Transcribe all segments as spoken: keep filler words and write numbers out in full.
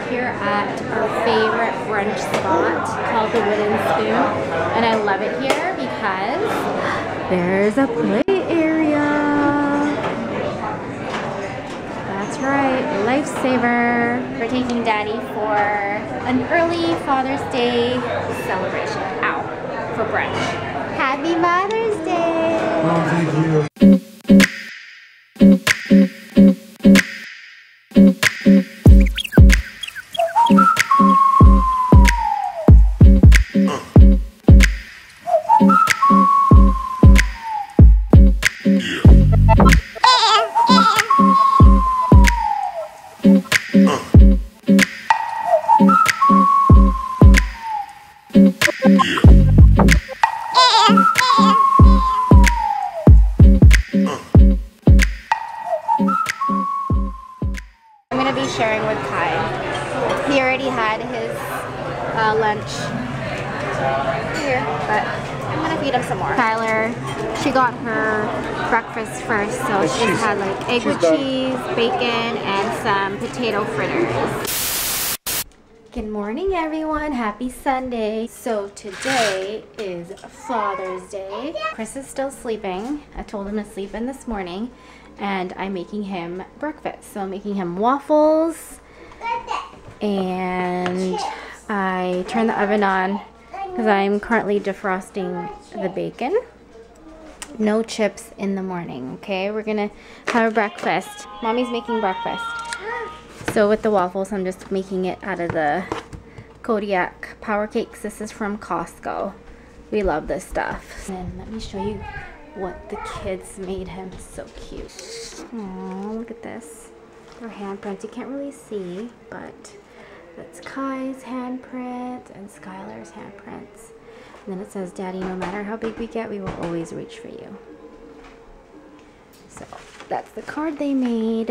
we're here at our favorite French spot called the Wooden Spoon, and I love it here because there's a play area. That's right, lifesaver. We're taking Daddy for an early Father's Day celebration out for brunch. Happy Mother's Day! Oh, thank you. Sharing with Kai. He already had his uh, lunch here, but I'm gonna feed him some more. Kyler, she got her breakfast first, so she's, she's had like egg with cheese, bacon, and some potato fritters. Good morning, everyone. Happy Sunday. So today is Father's Day. Chris is still sleeping. I told him to sleep in this morning. And I'm making him breakfast. So I'm making him waffles, and I turn the oven on because I'm currently defrosting the bacon. No chips in the morning, okay? We're gonna have breakfast. Mommy's making breakfast. So with the waffles, I'm just making it out of the Kodiak Power Cakes. This is from Costco. We love this stuff. And let me show you what the kids made him. So cute. Aww, look at this. Their handprints. You can't really see, but that's Kai's handprint and Skylar's handprints. And then it says, Daddy, no matter how big we get, we will always reach for you. So that's the card they made.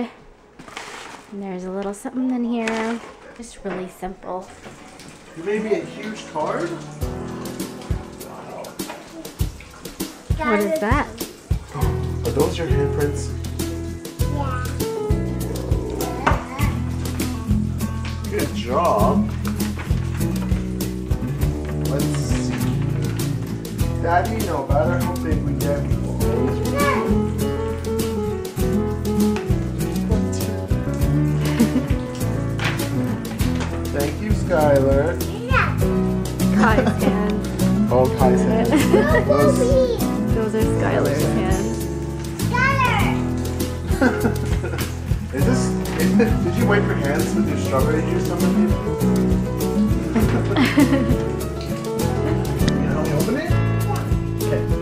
And there's a little something in here. Just really simple. You made me a huge card? What is that? Are those your handprints? Yeah. Good job. Let's see. Daddy, no matter how big we get, we will always reach. Thank you, Skylar. Yeah. Kai's hand. Oh, Kai's hand. Those are Skylar's hands. Skylar! Is this... Is this, did you wipe your hands with your strawberry juice on the table? Can you help me open it? Yeah.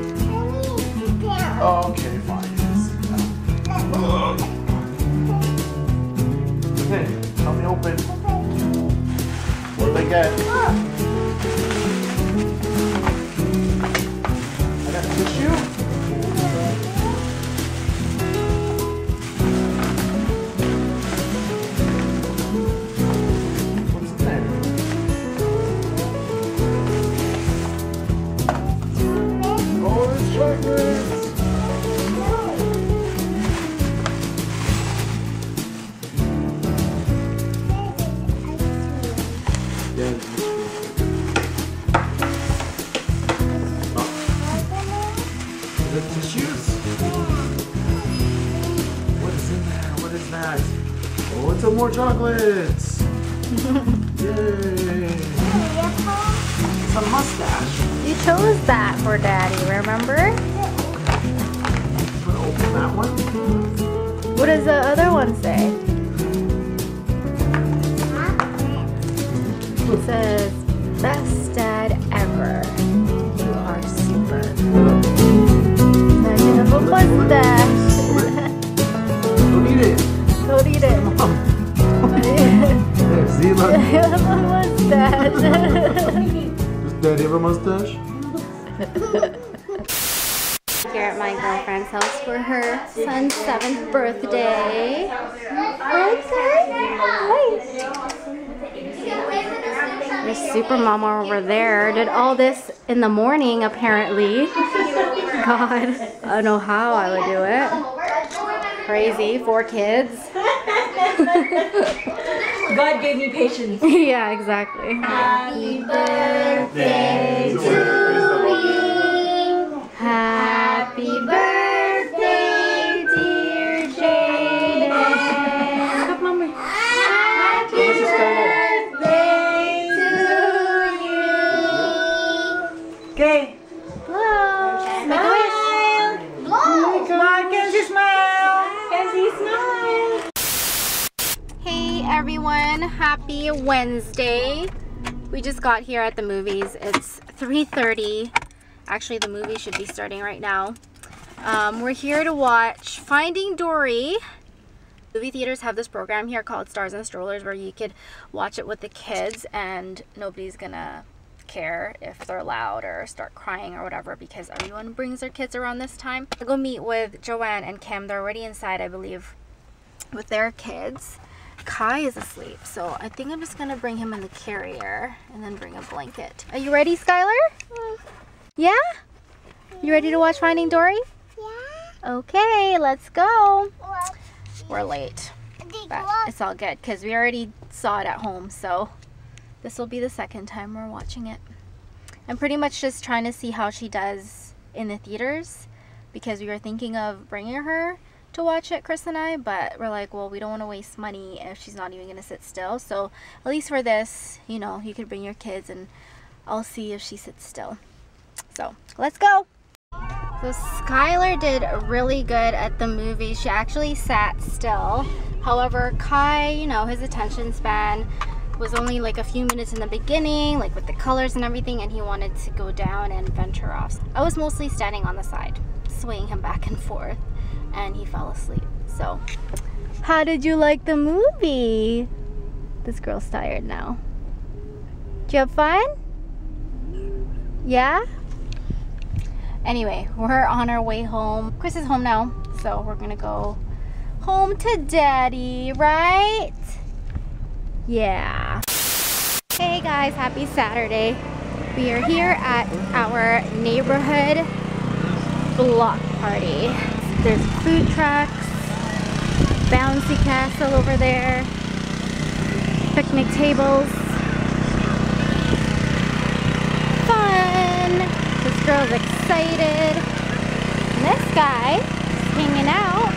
Okay. Oh, okay, fine. Yes. Okay, help me open. What did I get? Oh. Tissue? What is in there? Oh, it's chocolates! Yeah, it's some more chocolates! Yay! It's a mustache. You chose that for Daddy, remember? Open that one. What does the other one say? It says, best dad ever. You are super. There's a mustache. Don't eat it. Don't eat it. Does Daddy have a mustache? Does Daddy have a mustache? Here at my girlfriend's house for her son's seventh birthday. Okay. There's Super Mama over there. Did all this in the morning, apparently. God, I don't know how I would do it. Crazy, four kids. God gave me patience. Yeah, exactly. Happy birthday to you. Happy birthday, dear Jaden. Happy birthday to you. Okay. Everyone, happy Wednesday. We just got here at the movies. It's three thirty. Actually, the movie should be starting right now. Um, we're here to watch Finding Dory. Movie theaters have this program here called Stars and Strollers where you could watch it with the kids and nobody's gonna care if they're loud or start crying or whatever because everyone brings their kids around this time. I'll go meet with Joanne and Kim. They're already inside, I believe, with their kids. Kai is asleep, so I think I'm just gonna bring him in the carrier and then bring a blanket. Are you ready, Skylar? Mm. Yeah? You ready to watch Finding Dory? Yeah. Okay, let's go. Well, we're late, but it's all good because we already saw it at home, so this will be the second time we're watching it. I'm pretty much just trying to see how she does in the theaters because we were thinking of bringing her to watch it, Chris and I, but we're like, well, we don't want to waste money if she's not even going to sit still. So at least for this, you know, you could bring your kids and I'll see if she sits still. So let's go. So Skylar did really good at the movie. She actually sat still. However, Kai, you know, his attention span was only like a few minutes in the beginning, like with the colors and everything, and he wanted to go down and venture off. I was mostly standing on the side, swaying him back and forth, and he fell asleep. So, how did you like the movie? This girl's tired now. Did you have fun? Yeah? Anyway, we're on our way home. Chris is home now, so we're gonna go home to Daddy, right? Yeah. Hey guys, happy Saturday. We are here at our neighborhood block party. There's food trucks, bouncy castle over there, picnic tables. Fun! This girl's excited. And this guy is hanging out.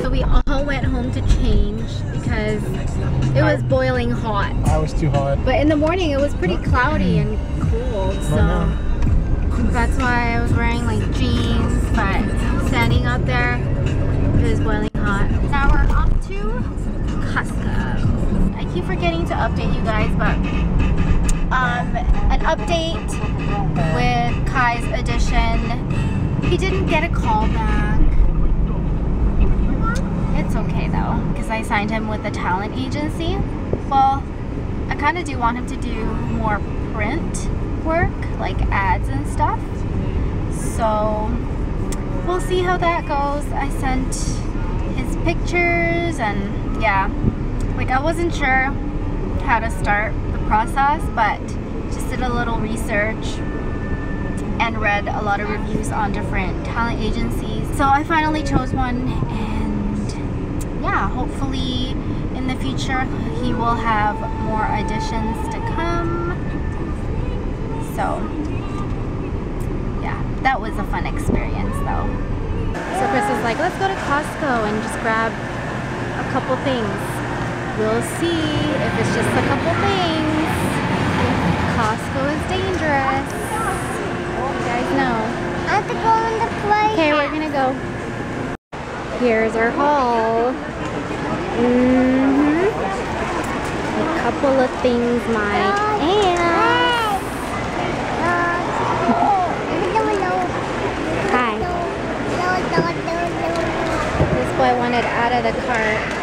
So we all went home to change because it was boiling hot. I was too hot. But in the morning it was pretty cloudy and cold, so that's why I was wearing like jeans, but standing out there it was boiling hot. Now we're off to Costco. I keep forgetting to update you guys, but um, an update with Kai's edition. He didn't get a call back. It's okay though, because I signed him with a talent agency. Well, I kind of do want him to do more print work, like ads and stuff. So we'll see how that goes. I sent his pictures and yeah, like I wasn't sure how to start the process, but just did a little research and read a lot of reviews on different talent agencies. So I finally chose one, and yeah, hopefully in the future he will have more auditions to come. So yeah, that was a fun experience though. So Chris was like, let's go to Costco and just grab a couple things. We'll see if it's just a couple things. Costco is dangerous. You guys know. I have to go in the play. Okay, we're gonna go. Here's our haul. Mm-hmm. A couple of things, my aunt. Hi. This boy wanted out of the cart.